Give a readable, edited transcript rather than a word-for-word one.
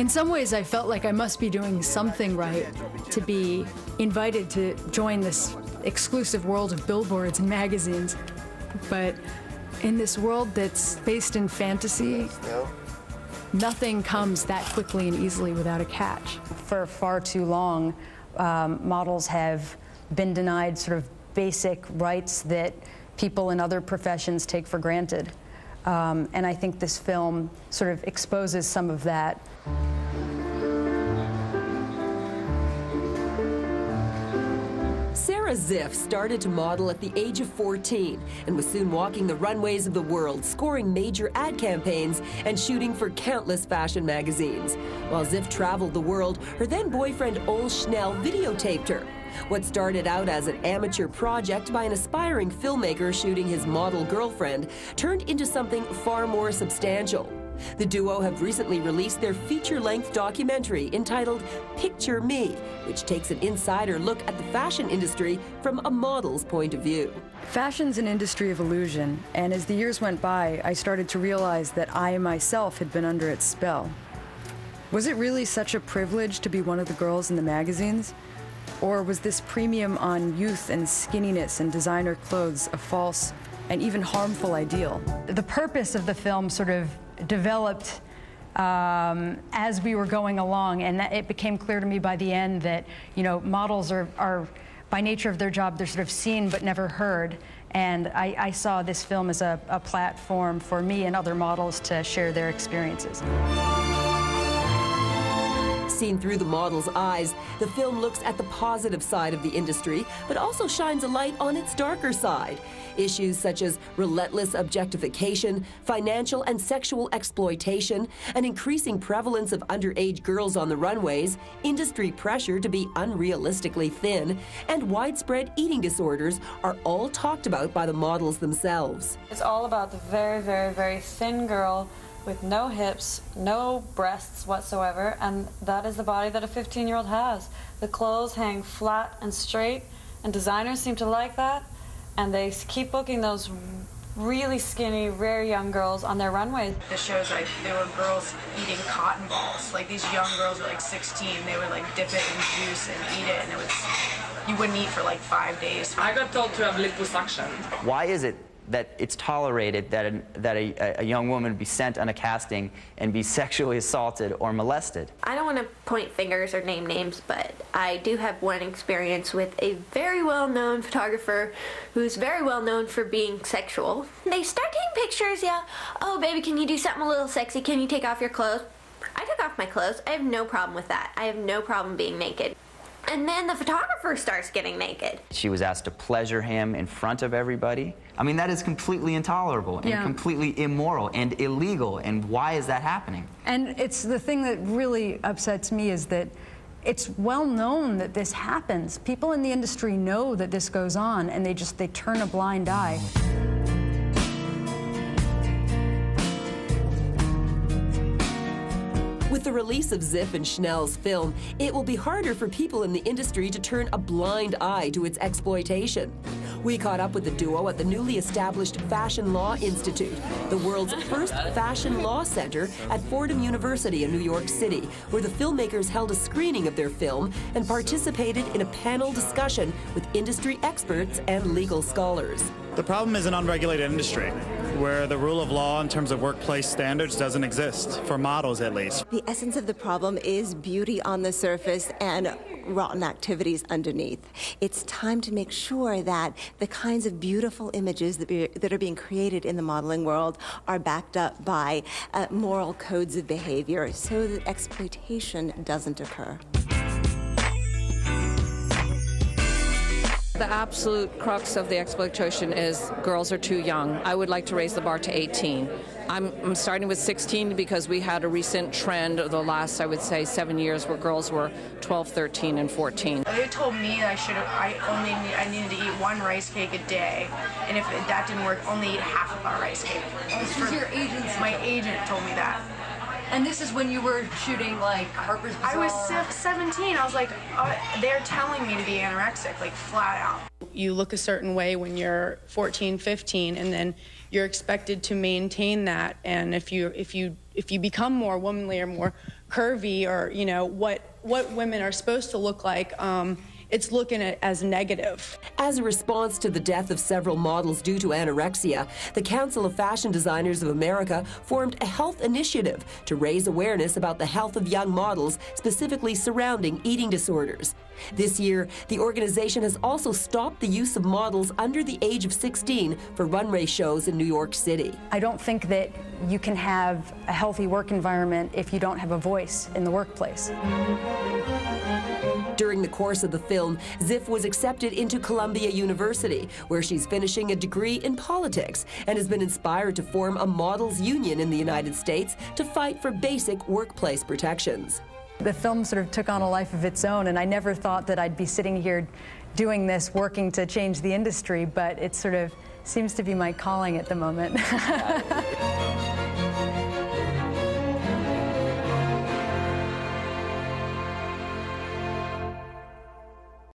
In some ways, I felt like I must be doing something right to be invited to join this exclusive world of billboards and magazines. But in this world that's based in fantasy, nothing comes that quickly and easily without a catch. For far too long, models have been denied sort of basic rights that people in other professions take for granted. And I think this film sort of exposes some of that. Sarah Ziff started to model at the age of 14 and was soon walking the runways of the world, scoring major ad campaigns and shooting for countless fashion magazines. While Ziff traveled the world, her then-boyfriend Ol Schnell videotaped her. What started out as an amateur project by an aspiring filmmaker shooting his model girlfriend turned into something far more substantial. The duo have recently released their feature-length documentary entitled Picture Me, which takes an insider look at the fashion industry from a model's point of view. Fashion's an industry of illusion, and as the years went by, I started to realize that I myself had been under its spell. Was it really such a privilege to be one of the girls in the magazines? Or was this premium on youth and skinniness and designer clothes a false and even harmful ideal? The purpose of the film sort of developed as we were going along, and that it became clear to me by the end that, you know, models are by nature of their job, they're sort of seen but never heard. And I saw this film as a platform for me and other models to share their experiences. Seen through the model's eyes, the film looks at the positive side of the industry, but also shines a light on its darker side. Issues such as relentless objectification, financial and sexual exploitation, an increasing prevalence of underage girls on the runways, industry pressure to be unrealistically thin, and widespread eating disorders are all talked about by the models themselves. It's all about the very, very, very thin girl with no hips, no breasts whatsoever, and that is the body that a 15-year-old has. The clothes hang flat and straight, and designers seem to like that, and they keep booking those really skinny, rare young girls on their runways. The shows, like, there were girls eating cotton balls. Like, these young girls were, like, 16. They would, like, dip it in juice and eat it, and it was, you wouldn't eat for, like, 5 days. I got told to have liposuction. Why is it that it's tolerated that a young woman be sent on a casting and be sexually assaulted or molested? I don't want to point fingers or name names, but I do have one experience with a very well-known photographer who's very well-known for being sexual. They start taking pictures, yeah. Oh, baby, can you do something a little sexy? Can you take off your clothes? I took off my clothes. I have no problem with that. I have no problem being naked. And then the photographer starts getting naked. She was asked to pleasure him in front of everybody. I mean, that is completely intolerable and completely immoral and illegal. And why is that happening? And it's the thing that really upsets me is that it's well known that this happens. People in the industry know that this goes on, and they turn a blind eye. With the release of Ziff and Schnell's film, it will be harder for people in the industry to turn a blind eye to its exploitation. We caught up with the duo at the newly established Fashion Law Institute, the world's first fashion law center at Fordham University in New York City, where the filmmakers held a screening of their film and participated in a panel discussion with industry experts and legal scholars. The problem is an unregulated industry where the rule of law in terms of workplace standards doesn't exist, for models at least. The essence of the problem is beauty on the surface and rotten activities underneath. It's time to make sure that the kinds of beautiful images that are being created in the modeling world are backed up by moral codes of behavior so that exploitation doesn't occur. The absolute crux of the exploitation is girls are too young. I would like to raise the bar to 18. I'm starting with 16 because we had a recent trend of the last, I would say, 7 years where girls were 12, 13, and 14. They told me that I needed to eat one rice cake a day, and if that didn't work, only eat half of our rice cake. This was your agent's. My agent told me that. And this is when you were shooting, like, Harper's Bazaar? I was 17. I was like, they're telling me to be anorexic, like, flat out. You look a certain way when you're 14, 15, and then you're expected to maintain that. And if you become more womanly or more curvy or, you know, what women are supposed to look like, it's looking at it as negative. As a response to the death of several models due to anorexia, the Council of Fashion Designers of America formed a health initiative to raise awareness about the health of young models, specifically surrounding eating disorders. This year, the organization has also stopped the use of models under the age of 16 for runway shows in New York City. I don't think that you can have a healthy work environment if you don't have a voice in the workplace. During the course of the film, Ziff was accepted into Columbia University, where she's finishing a degree in politics and has been inspired to form a models union in the United States to fight for basic workplace protections. The film sort of took on a life of its own, and I never thought that I'd be sitting here doing this, working to change the industry, but it sort of seems to be my calling at the moment.